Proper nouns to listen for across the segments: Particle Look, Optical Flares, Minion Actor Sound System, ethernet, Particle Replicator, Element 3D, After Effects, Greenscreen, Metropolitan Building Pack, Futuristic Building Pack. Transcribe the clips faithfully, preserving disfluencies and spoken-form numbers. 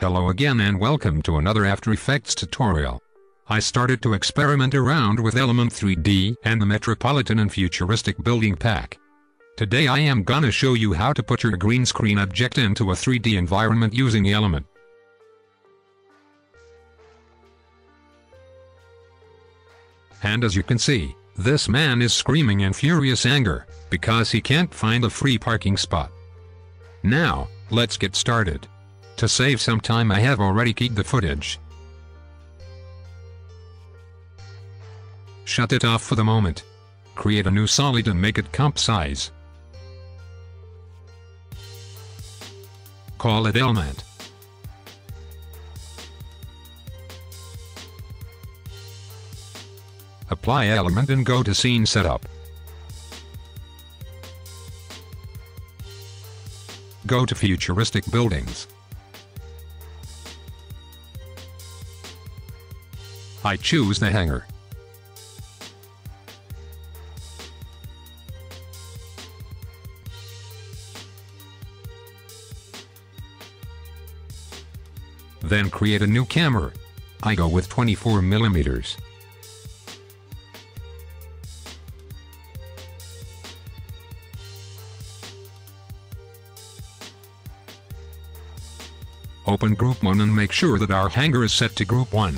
Hello again and welcome to another After Effects tutorial. I started to experiment around with Element three D and the Metropolitan and Futuristic Building Pack. Today I am gonna show you how to put your green screen object into a three D environment using Element. And as you can see, this man is screaming in furious anger, because he can't find a free parking spot. Now, let's get started. To save some time, I have already keyed the footage. Shut it off for the moment. Create a new solid and make it comp size. Call it Element. Apply Element and go to Scene Setup. Go to Futuristic Buildings. I choose the hangar. Then create a new camera. I go with twenty-four millimeters. Open group one and make sure that our hangar is set to group one.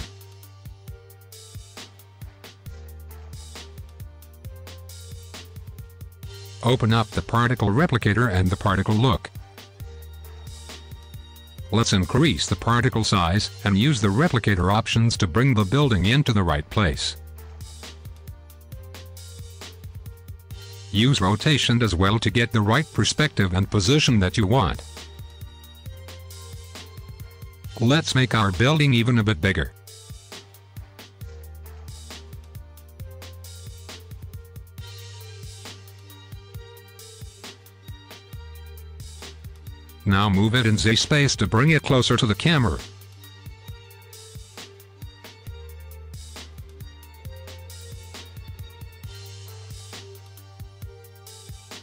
Open up the Particle Replicator and the Particle Look. Let's increase the particle size and use the replicator options to bring the building into the right place. Use rotation as well to get the right perspective and position that you want. Let's make our building even a bit bigger. Now move it in Z space to bring it closer to the camera.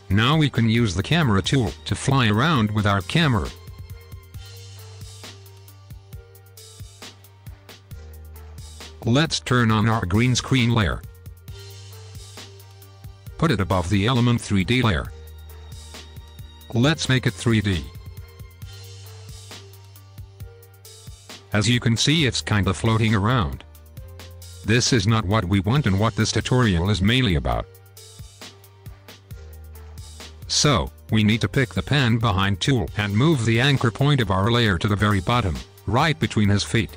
Now we can use the camera tool to fly around with our camera. Let's turn on our green screen layer. Put it above the Element three D layer. Let's make it three D. As you can see, it's kinda floating around. This is not what we want and what this tutorial is mainly about. So, we need to pick the pan behind tool and move the anchor point of our layer to the very bottom, right between his feet.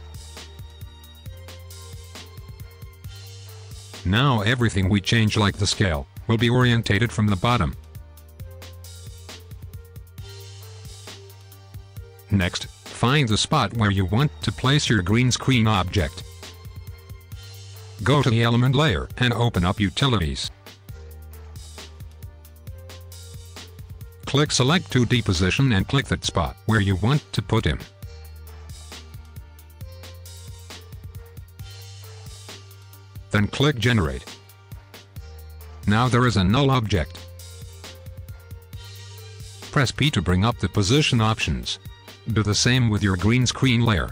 Now everything we change, like the scale, will be orientated from the bottom. Next, find the spot where you want to place your green screen object. Go to the Element layer and open up Utilities. Click Select two D Position and click that spot where you want to put him. Then click Generate. Now there is a null object. Press P to bring up the position options. Do the same with your green screen layer.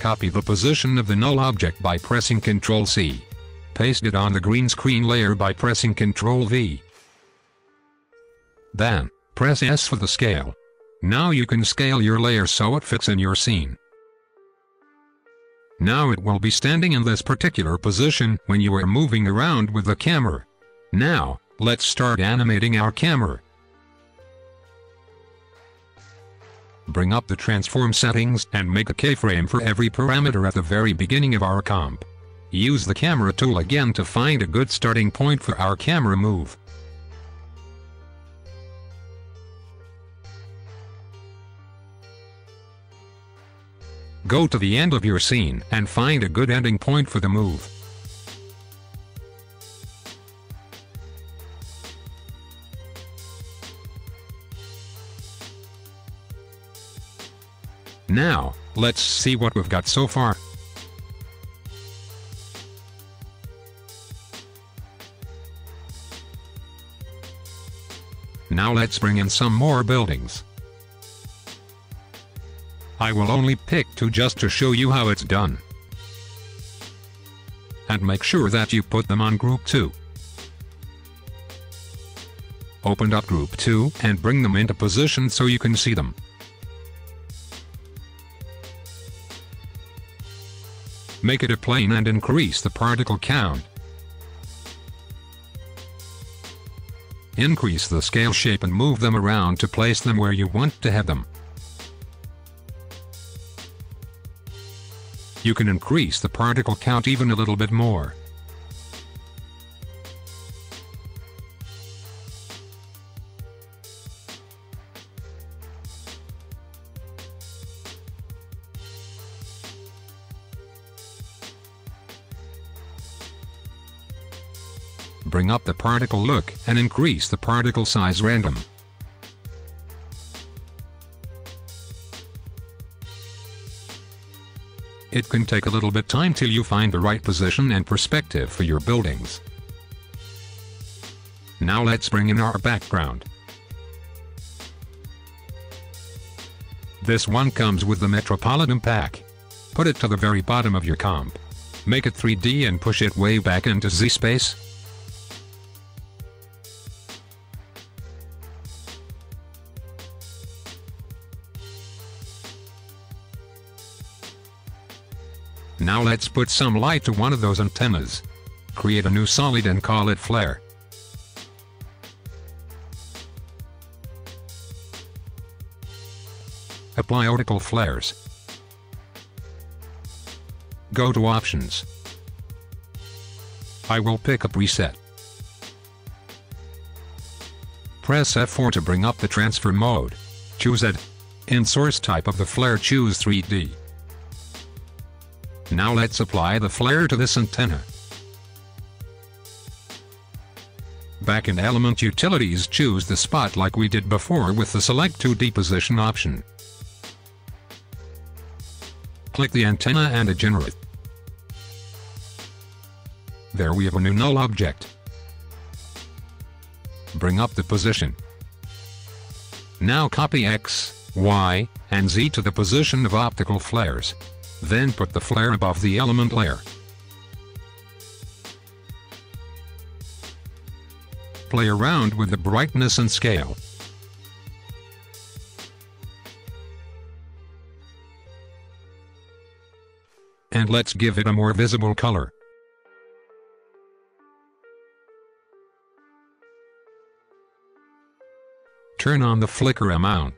Copy the position of the null object by pressing control C. Paste it on the green screen layer by pressing control V. Then, press S for the scale. Now you can scale your layer so it fits in your scene. Now it will be standing in this particular position when you are moving around with the camera. Now, let's start animating our camera. Bring up the transform settings and make a keyframe for every parameter at the very beginning of our comp. Use the camera tool again to find a good starting point for our camera move. Go to the end of your scene and find a good ending point for the move. Now, let's see what we've got so far. Now let's bring in some more buildings. I will only pick two just to show you how it's done. And make sure that you put them on group two. Open up group two and bring them into position so you can see them. Make it a plane and increase the particle count. Increase the scale shape and move them around to place them where you want to have them. You can increase the particle count even a little bit more. Bring up the particle look and increase the particle size random. It can take a little bit time till you find the right position and perspective for your buildings. Now let's bring in our background. This one comes with the Metropolitan pack. Put it to the very bottom of your comp. Make it three D and push it way back into Z space. Now let's put some light to one of those antennas. Create a new solid and call it flare. Apply optical flares. Go to options. I will pick a preset. Press F four to bring up the transfer mode. Choose it. In source type of the flare, choose three D. Now let's apply the flare to this antenna. Back in Element Utilities, choose the spot like we did before with the Select two D Position option. Click the antenna and generate. There we have a new null object. Bring up the position. Now copy X, Y, and Z to the position of optical flares. Then put the flare above the element layer. Play around with the brightness and scale. And let's give it a more visible color. Turn on the flicker amount.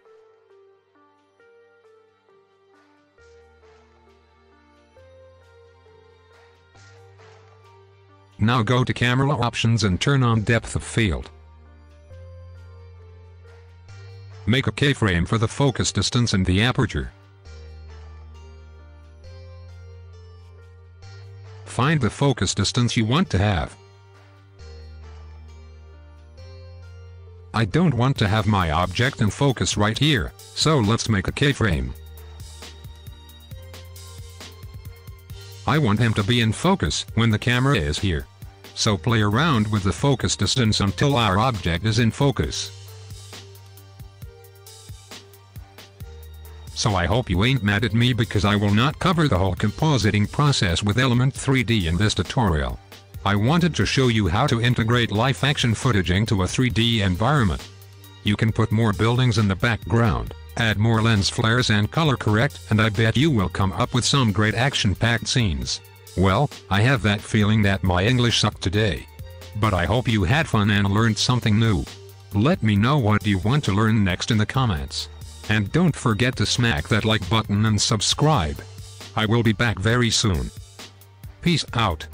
Now go to camera options and turn on depth of field. Make a keyframe for the focus distance and the aperture. Find the focus distance you want to have. I don't want to have my object in focus right here, so let's make a keyframe. I want him to be in focus when the camera is here. So play around with the focus distance until our object is in focus. So I hope you ain't mad at me because I will not cover the whole compositing process with Element three D in this tutorial. I wanted to show you how to integrate live action footage into a three D environment. You can put more buildings in the background, add more lens flares and color correct, and I bet you will come up with some great action-packed scenes. Well, I have that feeling that my English sucked today. But I hope you had fun and learned something new. Let me know what you want to learn next in the comments. And don't forget to smack that like button and subscribe. I will be back very soon. Peace out.